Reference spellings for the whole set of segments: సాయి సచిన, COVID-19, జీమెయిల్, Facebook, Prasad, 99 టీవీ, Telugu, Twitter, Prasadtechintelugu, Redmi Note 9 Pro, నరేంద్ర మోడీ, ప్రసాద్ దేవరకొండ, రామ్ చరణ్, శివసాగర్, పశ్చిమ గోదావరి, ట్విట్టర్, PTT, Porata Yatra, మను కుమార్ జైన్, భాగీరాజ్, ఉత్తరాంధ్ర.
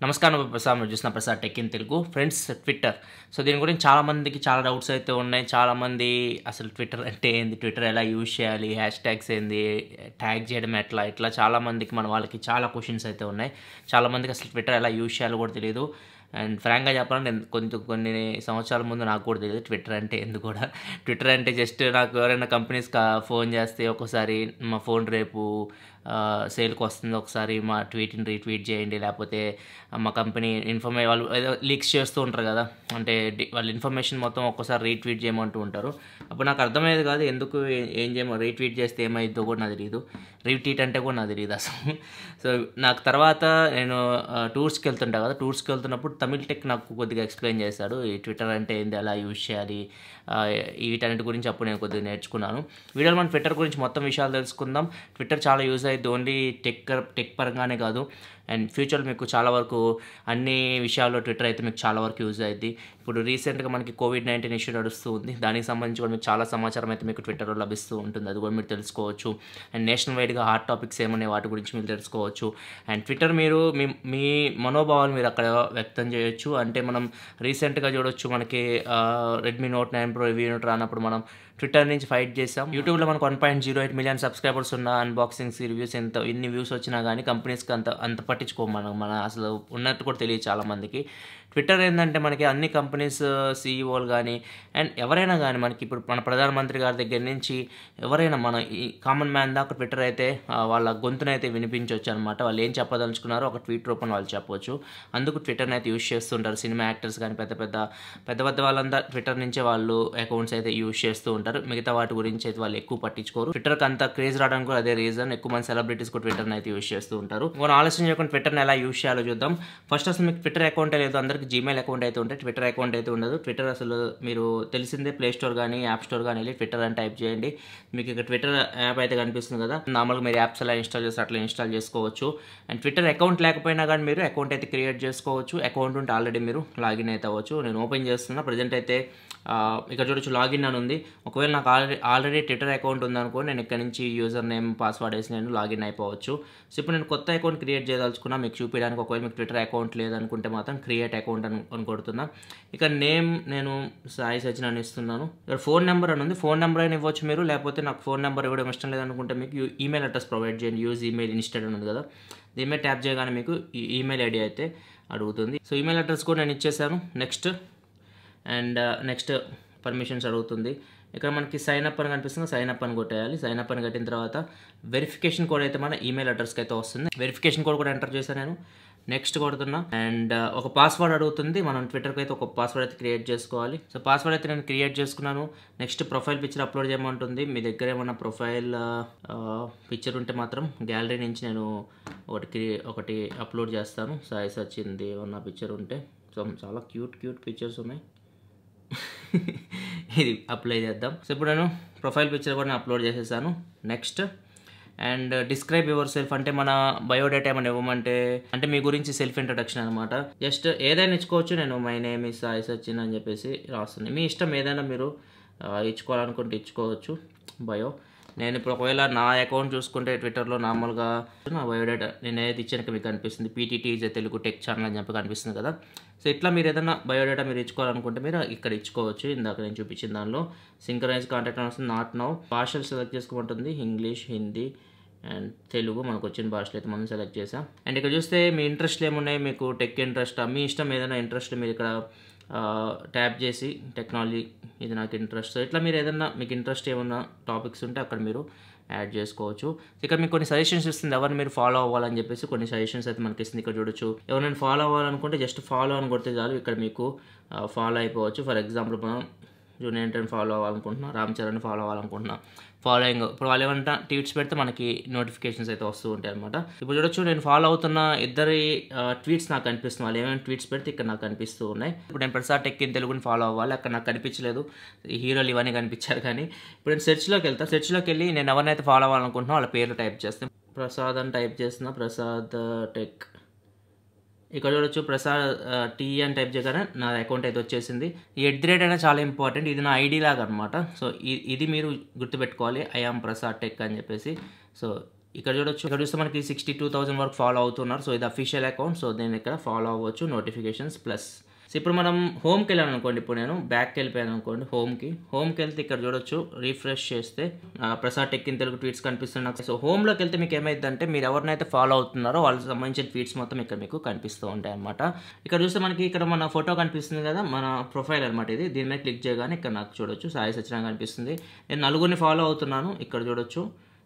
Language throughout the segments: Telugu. Namaskaram Prasad, Jusna Prasad Tech In Telugu friends Twitter. So then going చాలా మందికి చాలా డౌట్స్ అయితే ఉన్నాయి. చాలా మంది అసలు Twitter అంటే ఏంది, Twitter ఎలా యూస్ చేయాలి, హ్యాష్‌ట్యాగ్స్ ఏంది, ట్యాగ్ చేయడం ఎట్లా, ఇట్లా చాలా మందికి మన వాళ్ళకి చాలా క్వశ్చన్స్ అయితే ఉన్నాయి. చాలా మందికి అసలు Twitter ఎలా యూస్ చేయాలో కూడా తెలియదు. And ఫ్రాంక్‌గా చెప్పాలంటే కొన్ని సంవత్సరాల ముందు నాకు కూడా తెలియదు Twitter అంటే ఎందుకు కూడా. Twitter అంటే జస్ట్ నాకు ఎవరైనా కంపెనీస్ ఫోన్ చేస్తే ఒకసారి మా ఫోన్ రేపు సేల్కి వస్తుంది, ఒకసారి మా ట్వీట్ని రీట్వీట్ చేయండి, లేకపోతే మా కంపెనీ ఇన్ఫర్మేషన్ వాళ్ళు ఏదో లీక్స్ చేస్తూ ఉంటారు కదా, అంటే వాళ్ళు ఇన్ఫర్మేషన్ మొత్తం ఒక్కసారి రీట్వీట్ చేయమంటూ ఉంటారు. అప్పుడు నాకు అర్థమయ్యేది కాదు ఎందుకు ఏం చేయమో, రీట్వీట్ చేస్తే ఏమైందో కూడా నాకు తెలియదు, రీట్వీట్ అంటే కూడా నాకు తెలియదు అసలు. సో నాకు తర్వాత నేను టూర్స్కి వెళ్తుంటా కదా, టూర్స్కి వెళ్తున్నప్పుడు తమిళ టెక్ నాకు కొద్దిగా ఎక్స్ప్లెయిన్ చేశాడు ఈ ట్విట్టర్ అంటే ఏంది, ఎలా యూజ్ చేయాలి, వీటన్నిటి గురించి అప్పుడు నేను కొద్దిగా నేర్చుకున్నాను. వీడియోలో మనం ట్విట్టర్ గురించి మొత్తం విషయాలు తెలుసుకుందాం. ట్విట్టర్ చాలా యూజ్ అయ్యేది ఓన్లీ టెక్ పరంగానే కాదు, అండ్ ఫ్యూచర్లో మీకు చాలా వరకు అన్ని విషయాల్లో ట్విట్టర్ అయితే మీకు చాలా వరకు యూజ్ అయ్యింది. ఇప్పుడు రీసెంట్గా మనకి COVID-19 ఇష్యూ నడుస్తూ ఉంది, దానికి సంబంధించి కూడా మీకు చాలా సమాచారం అయితే మీకు ట్విట్టర్లో లభిస్తూ ఉంటుంది, అది కూడా మీరు తెలుసుకోవచ్చు. అండ్ నేషనల్ వైడ్గా హాట్ టాపిక్స్ ఏమనే వాటి గురించి మీరు తెలుసుకోవచ్చు. అండ్ ట్విట్టర్ మీరు మీ మనోభావాలు మీరు అక్కడ వ్యక్తం చేయొచ్చు. అంటే మనం రీసెంట్గా చూడవచ్చు, మనకి Redmi Note 9 Pro review unit రానప్పుడు మనం ట్విట్టర్ నుంచి ఫైట్ చేసాం. యూట్యూబ్లో మనకు 1.08 మిలియన్ సబ్స్క్రైబర్స్ ఉన్న అన్బాక్సింగ్స్ రివ్యూస్ ఎంత ఇన్ని వ్యూస్ వచ్చినా కానీ కంపెనీస్కి అంత పట్టించుకోమనం మన అసలు ఉన్నట్టు కూడా తెలియదు చాలామందికి. ట్విట్టర్ ఏంటంటే మనకి అన్ని కంపెనీస్ సీఈఓలు కానీ అండ్ ఎవరైనా కానీ మనకి ఇప్పుడు మన ప్రధానమంత్రి గారి దగ్గర నుంచి ఎవరైనా మన ఈ కామన్ మ్యాన్ దాకా ట్విట్టర్ అయితే వాళ్ళ గొంతునైతే వినిపించవచ్చు అనమాట. వాళ్ళు ఏం చెప్పదలుచుకున్నారో ఒక ట్వీట్ రూపంలో వాళ్ళు చెప్పవచ్చు, అందుకు ట్విట్టర్ని అయితే యూజ్ చేస్తుంటారు. సినిమా యాక్టర్స్ కానీ పెద్ద పెద్ద వాళ్ళంతా ట్విట్టర్ నుంచే వాళ్ళు అకౌంట్స్ అయితే యూజ్ చేస్తూ ఉంటారు, మిగతా వాటి గురించి అయితే వాళ్ళు ఎక్కువ పట్టించుకోరు. ట్విట్టర్కి అంత క్రేజ్ రావడానికి కూడా అదే రీజన్, ఎక్కువ మంది సెలబ్రిటీస్ కూడా ట్విట్టర్ని అయితే యూజ్ చేస్తూ ఉంటారు. మనం ఆలోచన చేయకుండా ట్విట్టర్ని ఎలా యూజ్ చేయాలో చూద్దాం. ఫస్ట్ అసలు మీకు ట్విట్టర్ అకౌంట్ లేదు, అందరికీ జీమెయిల్ అకౌంట్ అయితే ఉంటాయి, ట్విట్టర్ అకౌంట్ అయితే ఉండదు. ట్విట్టర్ అసలు మీరు తెలిసిందే, ప్లే స్టోర్ కానీ యాప్ స్టోర్ కానీ వెళ్ళి ట్విట్టర్ అని టైప్ చేయండి, మీకు ఇక్కడ ట్విట్టర్ యాప్ అయితే కనిపిస్తుంది కదా. నార్మల్గా మీరు యాప్స్ అలా ఇన్స్టాల్ చేస్తే అట్లా ఇన్స్టాల్ చేసుకోవచ్చు. అండ్ ట్విట్టర్ అకౌంట్ లేకపోయినా కానీ మీరు అకౌంట్ అయితే క్రియేట్ చేసుకోవచ్చు, అకౌంట్ ఉంటే ఆల్రెడీ మీరు లాగిన్ అయితే అవ్వచ్చు. నేను ఓపెన్ చేస్తున్నా ప్రజెంట్ అయితే, ఇక్కడ చూడొచ్చు లాగిన్ అని ఉంది. ఒకవేళ నాకు ఆల్రెడీ ట్విట్టర్ అకౌంట్ ఉందనుకో, నేను ఇక్కడ నుంచి యూజర్ నేమ్ పాస్వర్డ్ వేసి నేను లాగిన్ అయిపోవచ్చు. సో ఇప్పుడు నేను కొత్త అకౌంట్ క్రియేట్ చేయదలుచుకున్నా మీకు చూపించడానికి, ఒకవేళ మీకు ట్విట్టర్ అకౌంట్ లేదనుకుంటే మాత్రం క్రియేట్ అకౌంట్ అని కొడుతున్నా. ఇక నేమ్ నేను సాయి సచిన అని ఇస్తున్నాను, ఇక్కడ ఫోన్ నెంబర్ అని ఉంది, ఫోన్ నెంబర్ అయినా ఇవ్వచ్చు మీరు, లేకపోతే నాకు ఫోన్ నెంబర్ ఇవ్వడం ఇష్టం లేదనుకుంటే మీకు ఈమెయిల్ అడ్రస్ ప్రొవైడ్ చేయండి, యూజ్ ఈమెయిల్ ఇన్స్టెడ్ అని ఉంది కదా, దీని మీద ట్యాప్ చేయగానే మీకు ఈమెయిల్ ఐడి అయితే అడుగుతుంది. సో ఈమెయిల్ అడ్రస్ కూడా నేను ఇచ్చేసాను. నెక్స్ట్ అండ్ నెక్స్ట్ పర్మిషన్స్ అడుగుతుంది, ఇక్కడ మనకి సైన్ అప్ అని కనిపిస్తుంది, సైన్ అప్ అని కొట్టేయాలి. సైన్ అప్ అని కట్టిన తర్వాత వెరిఫికేషన్ కోడ్ అయితే మన ఈమెయిల్ అడ్రస్కి అయితే వస్తుంది, వెరిఫికేషన్ కోడ్ కూడా ఎంటర్ చేశాను నేను. నెక్స్ట్ కొడుతున్నా అండ్ ఒక పాస్వర్డ్ అడుగుతుంది, మనం ట్విట్టర్కి అయితే ఒక పాస్వర్డ్ అయితే క్రియేట్ చేసుకోవాలి. సో పాస్వర్డ్ అయితే నేను క్రియేట్ చేసుకున్నాను. నెక్స్ట్ ప్రొఫైల్ పిక్చర్ అప్లోడ్ చేయమంటుంది, మీ దగ్గర ఏమన్నా ప్రొఫైల్ పిక్చర్ ఉంటే మాత్రం గ్యాలరీ నుంచి నేను ఒకటి అప్లోడ్ చేస్తాను. సాయి సచింది ఏమన్నా పిక్చర్ ఉంటే, సో చాలా క్యూట్ పిక్చర్స్ ఉన్నాయి, ఇది అప్లై చేద్దాం. సో ఇప్పుడు నేను ప్రొఫైల్ పిక్చర్ కూడా నేను అప్లోడ్ చేసేసాను. Next and describe yourself అంటే మన బయోడేటా ఏమైనా ఇవ్వమంటే, అంటే మీ గురించి సెల్ఫ్ ఇంట్రడక్షన్ అనమాట. జస్ట్ ఏదైనా ఇచ్చుకోవచ్చు, నేను మై నేమ్ ఈజ్ సాయిస్ వచ్చింది అని చెప్పేసి రాస్తున్నాను, మీ ఇష్టం ఏదైనా మీరు ఇచ్చుకోవాలనుకుంటే ఇచ్చుకోవచ్చు. బయో నేను ఇప్పుడు ఒకవేళ నా అకౌంట్ చూసుకుంటే ట్విట్టర్లో నార్మల్గా నా బయోడేటా నేను ఏదైతే ఇచ్చాక మీకు కనిపిస్తుంది, PTT is Telugu tech channel అని చెప్పి కనిపిస్తుంది కదా. సో ఇట్లా మీరు ఏదైనా బయోడేటా మీరు ఇచ్చుకోవాలనుకుంటే మీరు ఇక్కడ ఇచ్చుకోవచ్చు. ఇందాక నేను చూపించిన దానిలో సింక్రనైజ్ కాంటాక్ట్ వస్తుంది, నాట్ నౌ భాషలు సెలెక్ట్ చేసుకోమంటుంది, ఇంగ్లీష్, హిందీ అండ్ తెలుగు, మనకు వచ్చిన భాషలు అయితే మనం సెలెక్ట్ చేసాం. అండ్ ఇక్కడ చూస్తే మీ ఇంట్రెస్ట్లు ఏమున్నాయి, మీకు టెక్ ఇంట్రెస్ట్, మీ ఇష్టం ఏదైనా ఇంట్రెస్ట్ మీరు ఇక్కడ ట్యాప్ చేసి టెక్నాలజీ ఇది నాకు ఇంట్రెస్ట్, ఇట్లా మీరు ఏదైనా మీకు ఇంట్రెస్ట్ ఏమన్నా టాపిక్స్ ఉంటే అక్కడ మీరు యాడ్ చేసుకోవచ్చు. ఇక్కడ మీకు కొన్ని సజెషన్స్ ఇస్తుంది, ఎవరిని మీరు ఫాలో అవ్వాలని చెప్పేసి కొన్ని సజెషన్స్ అయితే మనకి ఇస్తుంది. ఇక్కడ చూడొచ్చు ఎవరైనా ఫాలో అవ్వాలనుకుంటే జస్ట్ ఫాలో అని కొడితే చాలు, ఇక్కడ మీకు ఫాలో అయిపోవచ్చు. ఫర్ ఎగ్జాంపుల్ మనం జూనియర్ ఫాలో అవ్వాలనుకుంటున్నాం, రామ్ చరణ్ ఫాలో అవ్వాలనుకుంటున్నాం, ఫాలోయింగ్ ఇప్పుడు వాళ్ళు ఏమంటా ట్వీట్స్ పెడితే మనకి నోటిఫికేషన్స్ అయితే వస్తూ ఉంటాయి అనమాట. ఇప్పుడు చూడొచ్చు నేను ఫాలో అవుతున్న ఇద్దరి ట్వీట్స్ నాకు కనిపిస్తుంది, వాళ్ళు ఏమైనా ట్వీట్స్ పెడితే ఇక్కడ నాకు కనిపిస్తూ ఉన్నాయి. ఇప్పుడు నేను ప్రసాద్ టెక్ ఇన్ తెలుగుని ఫాలో అవ్వాలి, అక్కడ నాకు కనిపించలేదు, హీరోలు ఇవన్నీ కనిపించారు. కానీ ఇప్పుడు నేను సెర్చ్లోకి వెళ్తాను, సెర్చ్లోకి వెళ్ళి నేను ఎవరినైతే ఫాలో అవ్వాలనుకుంటున్నా వాళ్ళ పేర్లు టైప్ చేస్తాను. ప్రసాద్ అని టైప్ చేస్తున్నా, ప్రసాద్ టెక్, ఇక్కడ చూడొచ్చు ప్రసాద్ టీ అని టైప్ చేయగానే నా అకౌంట్ అయితే వచ్చేసింది. ఈ @ అయినా చాలా ఇంపార్టెంట్, ఇది నా ఐడి లాగా అనమాట. సో ఇది మీరు గుర్తుపెట్టుకోవాలి, ఐ యామ్ ప్రసాద్ టెక్ అని చెప్పేసి. సో ఇక్కడ చూడొచ్చు. ఇక్కడ చూస్తే మనకి 62,000 వరకు ఫాలో అవుతున్నారు. సో ఇది అఫీషియల్ అకౌంట్. సో నేను ఇక్కడ ఫాలో అవ్వచ్చు, నోటిఫికేషన్స్ ప్లస్. సో ఇప్పుడు మనం హోమ్కి వెళ్ళాను అనుకోండి, ఇప్పుడు నేను బ్యాక్కి వెళ్ళిపోయాను అనుకోండి, హోమ్కి వెళ్తే ఇక్కడ చూడొచ్చు, రీఫ్రెష్ చేస్తే Prasad tech in Telugu tweets కనిపిస్తున్నాయి. సో హోమ్లోకి వెళ్తే మీకు ఏమైందంటే మీరు ఎవరినైతే ఫాలో అవుతున్నారో వాళ్ళకి సంబంధించిన ట్వీట్స్ మొత్తం ఇక్కడ మీకు కనిపిస్తూ ఉంటాయి అనమాట. ఇక్కడ చూస్తే మనకి ఇక్కడ మన ఫోటో కనిపిస్తుంది కదా, మన ప్రొఫైల్ అనమాట ఇది. దీని మీద క్లిక్ చేయగానే ఇక్కడ నాకు చూడొచ్చు సాయి సచిన కనిపిస్తుంది. నేను నలుగురిని ఫాలో అవుతున్నాను, ఇక్కడ చూడొచ్చు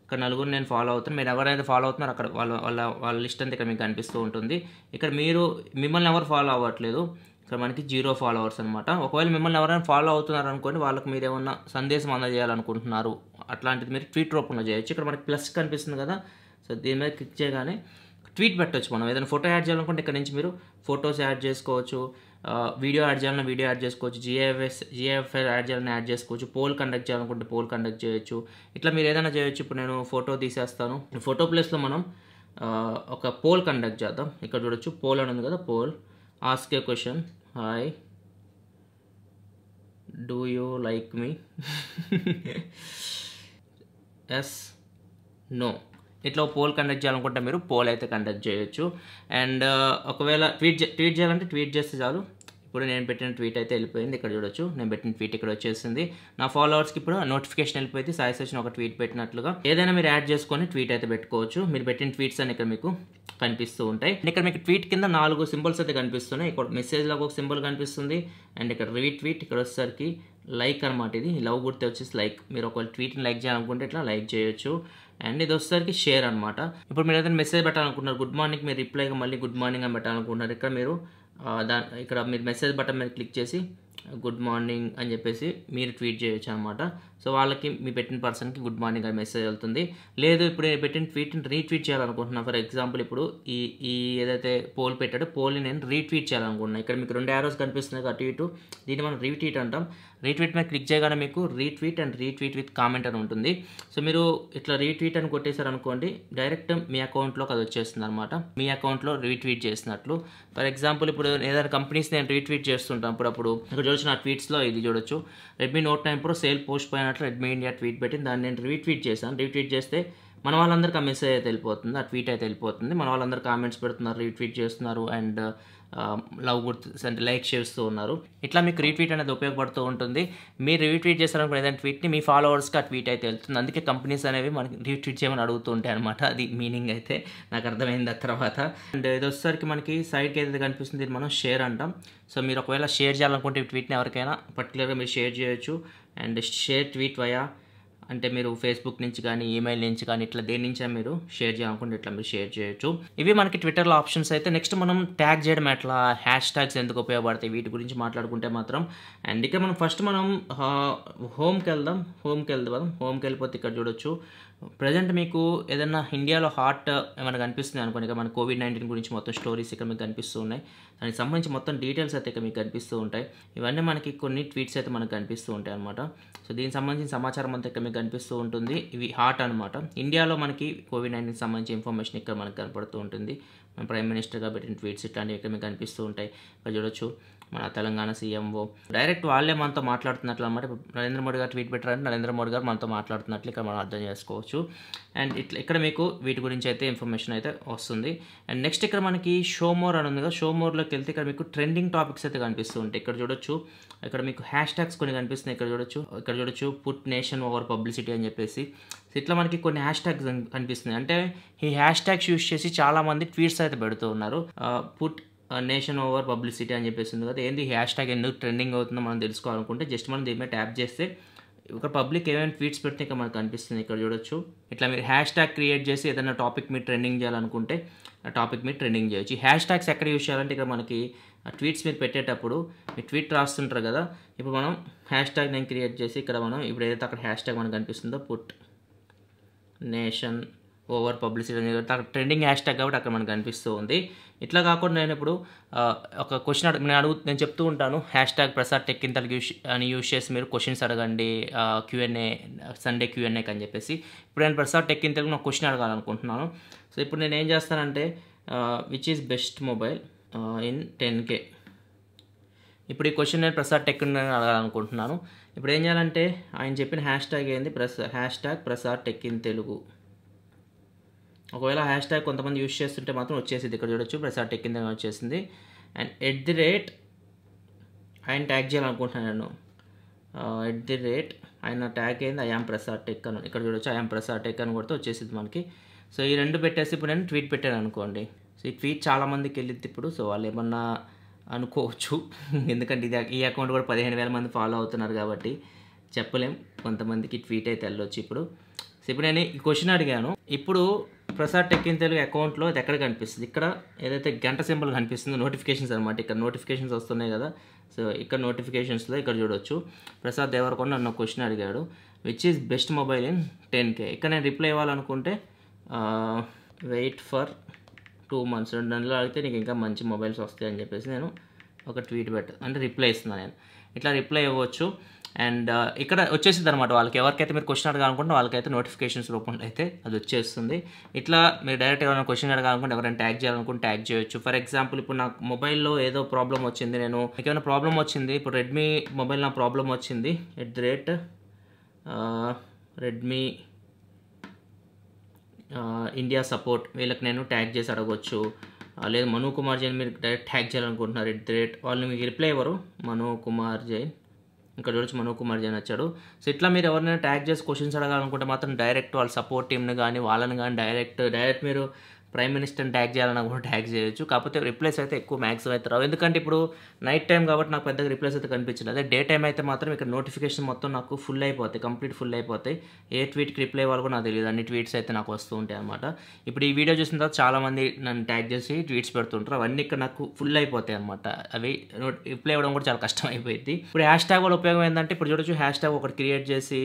ఇక్కడ నలుగురు నేను ఫాలో అవుతున్నాను. మీరు ఎవరైతే ఫాలో అవుతున్నారో అక్కడ వాళ్ళ వాళ్ళ వాళ్ళ లిస్ట్ అంతా ఇక్కడ మీకు కనిపిస్తూ ఉంటుంది. ఇక్కడ మిమ్మల్ని ఎవరు ఫాలో అవ్వట్లేదు, ఇక్కడ మనకి 0 ఫాలోవర్స్ అనమాట. ఒకవేళ మిమ్మల్ని ఎవరైనా ఫాలో అవుతున్నారు అనుకోండి, వాళ్ళకి మీరు ఏమన్నా సందేశం అందజేయాలనుకుంటున్నారు అట్లాంటిది మీరు ట్వీట్ రూపంలో చేయొచ్చు. ఇక్కడ మనకి ప్లస్ కనిపిస్తుంది కదా, సో దీని మీద క్లిక్ చేయగానే ట్వీట్ పెట్టవచ్చు. మనం ఏదైనా ఫోటో యాడ్ చేయాలనుకుంటే ఇక్కడ నుంచి మీరు ఫొటోస్ యాడ్ చేసుకోవచ్చు, వీడియో యాడ్ చేయాలన్నా వీడియో యాడ్ చేసుకోవచ్చు, జిఎఫ్ యాడ్ చేయాలన్నా యాడ్ చేసుకోవచ్చు, పోల్ కండక్ట్ చేయాలనుకుంటే పోల్ కండక్ట్ చేయొచ్చు. ఇట్లా మీరు ఏదైనా చేయొచ్చు. ఇప్పుడు నేను ఫోటో తీసేస్తాను, ఫోటో ప్లేస్లో మనం ఒక పోల్ కండక్ట్ చేద్దాం. ఇక్కడ చూడొచ్చు పోల్ అని ఉంది కదా, poll ask a question, hi do you like me, yes no, ఇట్లా పోల్ కండక్ట్ చేయాలనుకుంటే మీరు పోల్ అయితే కండక్ట్ చేయొచ్చు. అండ్ ఒకవేళ ట్వీట్ చేయాలంటే ట్వీట్ చేస్తే చాలు. ఇప్పుడు నేను పెట్టిన ట్వీట్ అయితే వెళ్ళిపోయింది, ఇక్కడ చూడొచ్చు నేను పెట్టిన ట్వీట్ ఇక్కడ వచ్చేసింది. నా ఫాలోవర్స్కి ఇప్పుడు నోటిఫికేషన్ వెళ్ళిపోయింది, సాయి సచిన ఒక ట్వీట్ పెట్టినట్లుగా. ఏదైనా మీరు యాడ్ చేసుకొని ట్వీట్ అయితే పెట్టుకోవచ్చు. మీరు పెట్టిన ట్వీట్స్ అని ఇక్కడ మీకు కనిపిస్తూ ఉంటాయి. ఇక్కడ మీకు ట్వీట్ కింద 4 సింబల్స్ అయితే కనిపిస్తున్నాయి. ఇక్కడ మెసేజ్లో ఒక సింబల్ కనిపిస్తుంది, అండ్ ఇక్కడ రీట్వీట్, ఇక్కడ వచ్చేసరికి లైక్ అనమాట. ఇది లవ్ గుర్తే వచ్చేసి లైక్. మీరు ఒకవేళ ట్వీట్ని లైక్ చేయాలనుకుంటే ఇట్లా లైక్ చేయొచ్చు. అండ్ ఇది వచ్చేసరికి షేర్ అనమాట. ఇప్పుడు మీరు ఏదైనా మెసేజ్ పెట్టాలనుకుంటున్నారు, గుడ్ మార్నింగ్, మీరు రిప్లైగా మళ్ళీ గుడ్ మార్నింగ్ అని పెట్టాలనుకుంటున్నారు, ఇక్కడ మీరు ఇక్కడ మీరు మెసేజ్ బటన్ మీద క్లిక్ చేసి గుడ్ మార్నింగ్ అని చెప్పేసి మీరు ట్వీట్ చేయొచ్చు అనమాట. సో వాళ్ళకి, మీ పెట్టిన పర్సన్కి గుడ్ మార్నింగ్ అని మెసేజ్ వెళ్తుంది. లేదు ఇప్పుడు నేను పెట్టిన ట్వీట్ని రీట్వీట్ చేయాలనుకుంటున్నాను. ఫర్ ఎగ్జాంపుల్ ఇప్పుడు ఈ ఏదైతే పోల్ పెట్టాడో పోల్ని నేను రీట్వీట్ చేయాలనుకుంటున్నాను. ఇక్కడ మీకు 2 యారోస్ కనిపిస్తున్నాయి అటు ఇటు, దీన్ని మనం రీట్వీట్ అంటాం. రీట్వీట్ మీద క్లిక్ చేయగానే మీకు retweet and retweet with comment అని ఉంటుంది. సో మీరు ఇట్లా రీట్వీట్ అని కొట్టేశారనుకోండి, డైరెక్ట్ మీ అకౌంట్లోకి అది వచ్చేస్తుంది అనమాట, మీ అకౌంట్లో రీట్వీట్ చేసినట్లు. ఫర్ ఎగ్జాంపుల్ ఇప్పుడు ఏదైనా కంపెనీస్ నేను రీట్వీట్ చేస్తుంటాను అప్పుడప్పుడు. ఇక్కడ చూడొచ్చు నా ట్వీట్స్లో ఇది చూడొచ్చు, Redmi note 9 Pro sale post పోయినట్లు రెడ్మీ ఇండియా ట్వీట్ పెట్టింది, దాన్ని నేను రీట్వీట్ చేశాను. రీట్వీట్ చేస్తే మన వాళ్ళందరికీ ఆ మెసేజ్ అయితే వెళ్ళిపోతుంది, ఆ ట్వీట్ అయితే వెళ్ళిపోతుంది. మన వాళ్ళందరూ కామెంట్స్ పెడుతున్నారు, రీట్వీట్ చేస్తున్నారు, అండ్ లవ్ గుర్తు అంటే లైక్ చేస్తూ ఉన్నారు. ఇట్లా మీకు రీట్వీట్ అనేది ఉపయోగపడుతూ ఉంటుంది. మీరు రీట్వీట్ చేస్తారనుకునే ఏదైనా ట్వీట్ని మీ ఫాలోవర్స్కి ఆ ట్వీట్ అయితే వెళ్తుంది. అందుకే కంపెనీస్ అనేవి మనకి రీట్వీట్ చేయమని అడుగుతూ ఉంటాయి అనమాట. అది మీనింగ్ అయితే నాకు అర్థమైంది ఆ తర్వాత. అండ్ ఇది వచ్చేసరికి మనకి సైడ్కి ఏదైతే కనిపిస్తుంది మనం షేర్ అంటాం. సో మీరు ఒకవేళ షేర్ చేయాలనుకుంటే ట్వీట్ని ఎవరికైనా పర్టికులర్గా మీరు షేర్ చేయొచ్చు. అండ్ షేర్ ట్వీట్ వయా అంటే మీరు ఫేస్బుక్ నుంచి కానీ ఈమెయిల్ నుంచి కానీ ఇట్లా దేని నుంచి మీరు షేర్ చేయాలనుకుంటే ఇట్లా మీరు షేర్ చేయొచ్చు. ఇవి మనకి ట్విట్టర్లో ఆప్షన్స్ అయితే. నెక్స్ట్ మనం ట్యాగ్ చేయడం ఎట్లా, హ్యాష్ ట్యాగ్స్ ఎందుకు ఉపయోగపడతాయి, వీటి గురించి మాట్లాడుకుంటే మాత్రం. అండ్ ఇక్కడ మనం ఫస్ట్ మనం హోమ్కి వెళ్ళిపోతే ఇక్కడ చూడొచ్చు ప్రజెంట్ మీకు ఏదైనా ఇండియాలో హాట్ ఏమైనా కనిపిస్తున్నాయి అనుకోండి, ఇక్కడ మన COVID-19 గురించి మొత్తం స్టోరీస్ ఇక్కడ మీకు కనిపిస్తూ ఉన్నాయి. దానికి సంబంధించి మొత్తం డీటెయిల్స్ అయితే ఇక్కడ మీకు కనిపిస్తూ ఉంటాయి. ఇవన్నీ మనకి కొన్ని ట్వీట్స్ అయితే మనకు కనిపిస్తూ ఉంటాయి అనమాట. సో దీనికి సంబంధించిన సమాచారం అంతా ఇక్కడ మీకు కనిపిస్తూ ఉంటుంది. ఇవి హాట్ అనమాట. ఇండియాలో మనకి COVID-19 సంబంధించి ఇన్ఫర్మేషన్ ఇక్కడ మనకు కనపడుతూ ఉంటుంది. మన ప్రైమ్ మినిస్టర్గా పెట్టిన ట్వీట్స్ ఇట్లాంటివి ఇక్కడ మీకు కనిపిస్తూ ఉంటాయి. ఇక్కడ చూడొచ్చు మన తెలంగాణ సీఎంఓ డైరెక్ట్ వాళ్ళే మనతో మాట్లాడుతున్నట్లు అనమాట. నరేంద్ర మోడీ గారు ట్వీట్ పెట్టారంటే నరేంద్ర మోడీ గారు మనతో మాట్లాడుతున్నట్లు ఇక్కడ మనం అర్థం చేసుకోవచ్చు. అండ్ ఇట్లా ఇక్కడ మీకు వీటి గురించి అయితే ఇన్ఫర్మేషన్ అయితే వస్తుంది. అండ్ నెక్స్ట్ ఇక్కడ మనకి షో మోర్ అని ఉంది కదా, షో మోర్లోకి వెళ్తే ఇక్కడ మీకు ట్రెండింగ్ టాపిక్స్ అయితే కనిపిస్తూ ఉంటాయి. ఇక్కడ చూడొచ్చు ఇక్కడ మీకు హ్యాష్ ట్యాగ్స్ కొన్ని కనిపిస్తున్నాయి. ఇక్కడ చూడొచ్చు పుట్ నేషన్ ఓవర్ పబ్లిసిటీ అని చెప్పేసి ఇట్లా మనకి కొన్ని హ్యాష్ ట్యాగ్స్ కనిపిస్తున్నాయి. అంటే ఈ హ్యాష్ ట్యాగ్స్ యూజ్ చేసి చాలామంది ట్వీట్స్ అయితే పెడుతూ ఉన్నారు. పుట్ నేషన్ ఓవర్ పబ్లిసిటీ అని చెప్పేసి ఉంది కదా, ఏంది హ్యాష్ ట్యాగ్ ఎందుకు ట్రెండింగ్ అవుతుందో మనం తెలుసుకోవాలనుకుంటే జస్ట్ మనం దీని మీద ట్యాప్ చేస్తే ఇక్కడ పబ్లిక్ ఏమైనా ట్వీట్స్ పెడితే ఇక్కడ మనకు కనిపిస్తుంది. ఇక్కడ చూడొచ్చు ఇట్లా మీరు హ్యాష్ ట్యాగ్ క్రియేట్ చేసి ఏదైనా టాపిక్ మీరు ట్రెండింగ్ చేయాలనుకుంటే ఆ టాపిక్ మీరు ట్రెండింగ్ చేయొచ్చు. ఈ హ్యాష్ ట్యాగ్స్ ఎక్కడ యూజ్ చేయాలంటే ఇక్కడ మనకి ట్వీట్స్ మీరు పెట్టేటప్పుడు మీరు ట్వీట్ రాస్తుంటారు కదా, ఇప్పుడు మనం హ్యాష్ ట్యాగ్ నేను క్రియేట్ చేసి ఇక్కడ మనం ఇప్పుడు ఏదైతే అక్కడ హ్యాష్ ట్యాగ్ మనకు కనిపిస్తుందో పుట్ నేషన్ ఓవర్ పబ్లిసిటీ అనేది అక్కడ ట్రెండింగ్ హ్యాష్ ట్యాగ్ కాబట్టి అక్కడ మనకు కనిపిస్తూ ఉంది. ఇట్లా కాకుండా నేను ఇప్పుడు ఒక క్వశ్చన్ నేను చెప్తూ ఉంటాను, hashtag Prasad tech in Telugu అని యూజ్ చేసి మీరు క్వశ్చన్స్ అడగండి, క్యూఎన్ఏ సండే క్యూఎన్ఏ అని చెప్పేసి. ఇప్పుడు నేను ప్రసాద్ టెక్ ఇన్ తెలుగు నాకు క్వశ్చన్ అడగాలనుకుంటున్నాను. సో ఇప్పుడు నేను ఏం చేస్తానంటే which is best mobile in 10K, ఇప్పుడు ఈ క్వశ్చన్ నేను ప్రసాద్ టెక్ ఇన్ అడగాలనుకుంటున్నాను. ఇప్పుడు ఏం చేయాలంటే ఆయన చెప్పిన హ్యాష్ ట్యాగ్ ఏంది, hashtag Prasad tech in Telugu. ఒకవేళ హ్యాష్ ట్యాగ్ కొంతమంది యూస్ చేస్తుంటే మాత్రం వచ్చేసింది ఇక్కడ చూడొచ్చు ప్రసాద్ టెక్ ఇన్ వచ్చేసింది అండ్ @ ఆయన ట్యాగ్ చేయాలనుకుంటున్నాను నేను @ ఆయన ట్యాగ్ అయింది ఐఎమ్ ప్రసాద్ టెక్ అని ఇక్కడ చూడొచ్చు ఐఎమ్ ప్రసాద్ టెక్ అని కొడితే వచ్చేసింది మనకి సో ఈ రెండు పెట్టేసి ఇప్పుడు నేను ట్వీట్ పెట్టాను అనుకోండి సో ఈ ట్వీట్ చాలామందికి వెళ్ళింది ఇప్పుడు సో వాళ్ళు ఏమన్నా అనుకోవచ్చు ఎందుకంటే ఇది ఈ అకౌంట్ కూడా 15,000 మంది ఫాలో అవుతున్నారు కాబట్టి చెప్పలేం కొంతమందికి ట్వీట్ అయితే వెళ్ళొచ్చు ఇప్పుడు సో ఇప్పుడు నేను ఈ క్వశ్చన్ అడిగాను ఇప్పుడు ప్రసాద్ టెక్ ఇన్ తెలుగు అకౌంట్లో అది ఎక్కడ కనిపిస్తుంది ఇక్కడ ఏదైతే గంట సింబల్ కనిపిస్తుందో నోటిఫికేషన్స్ అనమాట ఇక్కడ నోటిఫికేషన్స్ వస్తున్నాయి కదా సో ఇక్కడ నోటిఫికేషన్స్లో ఇక్కడ చూడవచ్చు ప్రసాద్ దేవరకొండ నన్ను క్వశ్చన్ అడిగాడు which is best mobile in 10K ఇక్కడ నేను రిప్లై ఇవ్వాలనుకుంటే వెయిట్ ఫర్ 2 months 2 నెలలు అడిగితే నీకు ఇంకా మంచి మొబైల్స్ వస్తాయని చెప్పేసి నేను ఒక ట్వీట్ పెట్టాను అంటే రిప్లై ఇస్తున్నాను నేను ఇట్లా రిప్లై ఇవ్వచ్చు అండ్ ఇక్కడ వచ్చేసింది అనమాట వాళ్ళకి ఎవరికైతే మీరు క్వశ్చన్ అడగాలనుకుంటే వాళ్ళకైతే నోటిఫికేషన్స్ రూపంలో అయితే అది వచ్చేస్తుంది ఇట్లా మీరు డైరెక్ట్ ఎవరైనా క్వశ్చన్ అడగాలనుకుంటే ఎవరైనా ట్యాగ్ చేయాలనుకుంటే ట్యాగ్ చేయొచ్చు ఫర్ ఎగ్జాంపుల్ ఇప్పుడు నాకు మొబైల్లో ఏదో ప్రాబ్లం వచ్చింది నేను ఏమైనా ప్రాబ్లం వచ్చింది ఇప్పుడు రెడ్మీ మొబైల్ నా ప్రాబ్లం వచ్చింది @ రెడ్మీ ఇండియా సపోర్ట్ వీళ్ళకి నేను ట్యాగ్ చేసి అడగొచ్చు లేదు మను కుమార్ జైన్ మీరు డైరెక్ట్ ట్యాగ్ చేయాలనుకుంటున్నారు @ వాళ్ళు మీకు రిప్లై ఇవ్వరు మను కుమార్ జైన్ ఇంకా చూడొచ్చు మను కుమార్ జైన్ వచ్చాడు సో ఇట్లా మీరు ఎవరినైనా ట్యాగ్ చేసి క్వశ్చన్స్ అడగాలనుకుంటే మాత్రం డైరెక్ట్ వాళ్ళ సపోర్ట్ టీమ్ని కానీ వాళ్ళని కానీ డైరెక్ట్ మీరు ప్రైమ్ మినిస్టర్ని ట్యాగ్ చేయాలని కూడా ట్యాగ్ చేయొచ్చు కాకపోతే రిప్లైస్ అయితే ఎక్కువ మ్యాక్సిమం అయితే రావు ఎందుకంటే ఇప్పుడు నైట్ టైం కాబట్టి నాకు పెద్దగా రిప్లైస్ అయితే కనిపించలేదు అదే డే టైం అయితే మాత్రం ఇక్కడ నోటిఫికేషన్ మొత్తం నాకు ఫుల్ అయిపోతాయి కంప్లీట్ ఫుల్ అయిపోతాయి ఏ ట్వీట్కి రిప్లై ఇవ్వాలి కూడా నాకు తెలియదు అన్ని ట్వీట్స్ అయితే నాకు వస్తూ ఉంటాయి అనమాట ఇప్పుడు ఈ వీడియో చూసిన తర్వాత చాలామంది నన్ను ట్యాగ్ చేసి ట్వీట్స్ పెడుతుంటారు అవన్నీ ఇక్కడ నాకు ఫుల్ అయిపోతాయి అనమాట అవి రిప్లై ఇవ్వడం కూడా చాలా కష్టం అయిపోయింది ఇప్పుడు హ్యాష్ ట్యాగ్ వల్ల ఉపయోగం ఏంటంటే ఇప్పుడు చూడొచ్చు హ్యాష్ ట్యాగ్ ఒకటి క్రియేట్ చేసి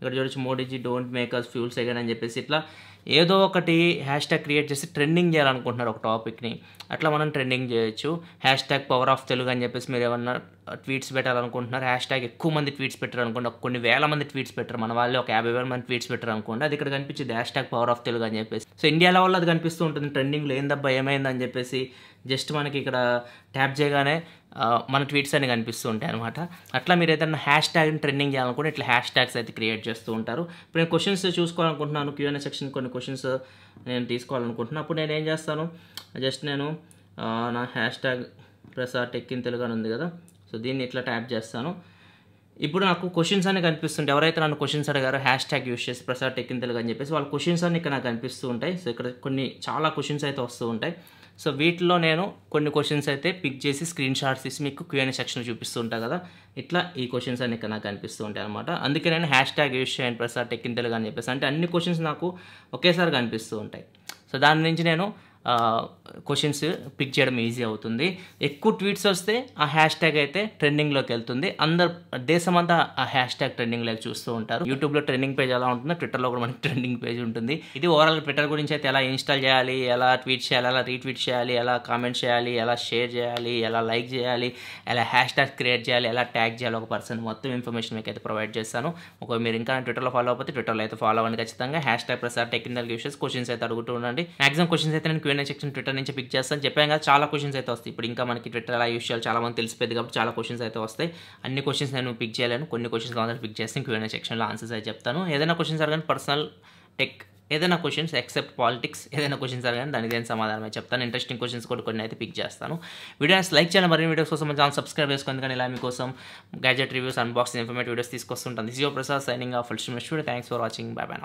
ఇక్కడ చూడొచ్చు Modiji don't make us fuel second అని చెప్పేసి ఇట్లా ఏదో ఒకటి హ్యాష్ ట్యాగ్ క్రియేట్ చేసి ట్రెండింగ్ చేయాలనుకుంటున్నారు ఒక టాపిక్ని అట్లా మనం ట్రెండింగ్ చేయొచ్చు hashtag power of Telugu అని చెప్పేసి మీరు ఏమన్నా ట్వీట్స్ పెట్టాలనుకుంటున్నారు హ్యాష్ ట్యాగ్ ఎక్కువ మంది ట్వీట్స్ పెట్టారు అనుకోండి ఒక కొన్ని వేల మంది ట్వీట్స్ పెట్టారు మన వాళ్ళు ఒక 50,000 మంది ట్వీట్స్ పెట్టారు అనుకోండి అది ఇక్కడ కనిపించింది hashtag power of Telugu అని చెప్పేసి సో ఇండియా లెవెల్లో అది కనిపిస్తూ ఉంటుంది ట్రెండింగ్లో ఏందబ్బా ఏమైందని చెప్పేసి జస్ట్ మనకి ఇక్కడ ట్యాప్ చేయగానే మన ట్వీట్స్ అన్ని కనిపిస్తూ ఉంటాయి అనమాట అట్లా మీరు ఏదైనా హ్యాష్ ట్యాగ్ని ట్రెండింగ్ చేయాలనుకుంటే ఇట్లా హ్యాష్ ట్యాగ్స్ అయితే క్రియేట్ చేస్తూ ఉంటారు ఇప్పుడు నేను క్వశ్చన్స్ చూసుకోవాలనుకుంటున్నాను Q&A సెక్షన్ కొన్ని క్వశ్చన్స్ నేను తీసుకోవాలనుకుంటున్నాను అప్పుడు నేను ఏం చేస్తాను జస్ట్ నేను నా hashtag Prasad tech in Telugu అని ఉంది కదా సో దీన్ని ఇట్లా ట్యాప్ చేస్తాను ఇప్పుడు నాకు క్వశ్చన్స్ అన్ని కనిపిస్తుంటాయి ఎవరైతే నన్ను క్వశ్చన్స్ అడిగారో హ్యాష్ ట్యాగ్ యూస్ చేసి ప్రసాద్ టెక్ ఇన్ తెలుగు అని చెప్పేసి వాళ్ళ క్వశ్చన్స్ అన్ని ఇక్కడ నాకు కనిపిస్తూ ఉంటాయి సో ఇక్కడ కొన్ని చాలా క్వశ్చన్స్ అయితే వస్తూ ఉంటాయి సో వీటిలో నేను కొన్ని క్వశ్చన్స్ అయితే పిక్ చేసి స్క్రీన్ షాట్స్ తీసి మీకు Q&A సెక్షన్ చూపిస్తూ ఉంటాను కదా ఇట్లా ఈ క్వశ్చన్స్ అన్ని ఇక్కడ నాకు కనిపిస్తూ ఉంటాయి అనమాట అందుకే నేను హ్యాష్ ట్యాగ్ యూస్ చేయండి ప్రసాద్ టెక్ ఇన్ తెలుగు అని చెప్పేసి అంటే అన్ని క్వశ్చన్స్ నాకు ఒకేసారి కనిపిస్తూ ఉంటాయి సో దాని నుంచి నేను క్వశ్చన్స్ పిక్ చేయడం ఈజీ అవుతుంది ఎక్కువ ట్వీట్స్ వస్తే ఆ హ్యాష్ ట్యాగ్ అయితే ట్రెండింగ్లోకి వెళ్తుంది అందరు దేశమంతా ఆ హ్యాష్ ట్యాగ్ ట్రెండింగ్లోకి చూస్తూ ఉంటారు యూట్యూబ్లో ట్రెండింగ్ పేజ్ ఎలా ఉంటుందో ట్విట్టర్లో కూడా మనకి ట్రెండింగ్ పేజ్ ఉంటుంది ఇది ఓవరాల్ ట్విట్టర్ గురించి అయితే ఎలా ఇన్స్టాల్ చేయాలి ఎలా ట్వీట్ చేయాలి ఎలా రీట్వీట్ చేయాలి ఎలా కామెంట్ చేయాలి ఎలా షేర్ చేయాలి ఎలా లైక్ చేయాలి ఎలా హ్యాష్ ట్యాగ్ క్రియేట్ చేయాలి ఎలా ట్యాగ్ చేయాలి ఒక పర్సన్ మొత్తం ఇన్ఫర్మేషన్ మీకు అయితే ప్రొవైడ్ చేస్తాను ఒకవేళ మీరు ఇంకా ట్విట్టర్లో ఫాలో అయిపోతే ట్విట్టర్లో అయితే ఫాలో అవ్వండి ఖచ్చితంగా hashtag Prasad tech in Telugu use questions అయితే అడుగుతూ ఉండండి మ్యాక్సిమం క్వశ్చన్స్ అయితే నేను Q&A సెక్షన్ ట్విట్టర్ నుంచి పిక్ చేస్తాను చెప్పాను కదా చాలా క్వశ్చన్స్ అయితే వస్తాయి ఇప్పుడు ఇంకా మనకి ట్విట్టర్ ఎలా యూస్ చేయాలి చాలా మంది తెలిసిపోయింది కాబట్టి చాలా క్వశ్చన్స్ అయితే వస్తాయి అన్ని క్వశ్చన్స్ నేను పిక్ చేయలేను కొన్ని క్వశ్చన్స్ మాత్రం పిక్ చేస్తాను Q&A సెక్షన్లో ఆన్సర్స్ అయితే చెప్తాను ఏదైనా క్వశ్చన్స్ అడగండి పర్సనల్ టెక్ ఏదైనా క్వశ్చన్స్ ఎక్సెప్ట్ పాలిటిక్స్ ఏదైనా క్వశ్చన్స్ అడగండి దానికి ఏదైనా సమాధానమే చెప్తాను ఇంట్రెస్టింగ్ క్వశ్చన్స్ కూడా కొన్ని అయితే పిక్ చేస్తాను వీడియోస్ లైక్ చేయాలి మరిన్ని వీడియోస్ కోసం మన ఛానల్ సబ్స్క్రైబ్ చేసుకోండి కానీ ఇలా మీకోసం gadget reviews unboxing informative videos తీసుకొస్తుంటాను this is your Prasad signing off full stream studio thanks for watching bye bye now